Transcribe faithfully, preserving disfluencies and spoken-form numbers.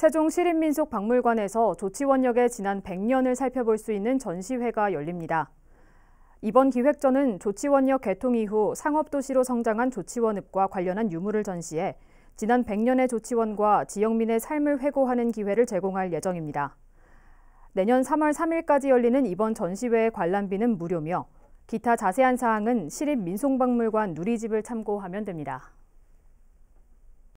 세종시립민속박물관에서 조치원역의 지난 백 년을 살펴볼 수 있는 전시회가 열립니다. 이번 기획전은 조치원역 개통 이후 상업도시로 성장한 조치원읍과 관련한 유물을 전시해 지난 백 년의 조치원과 지역민의 삶을 회고하는 기회를 제공할 예정입니다. 내년 삼월 삼일까지 열리는 이번 전시회의 관람비는 무료며 기타 자세한 사항은 시립민속박물관 누리집을 참고하면 됩니다.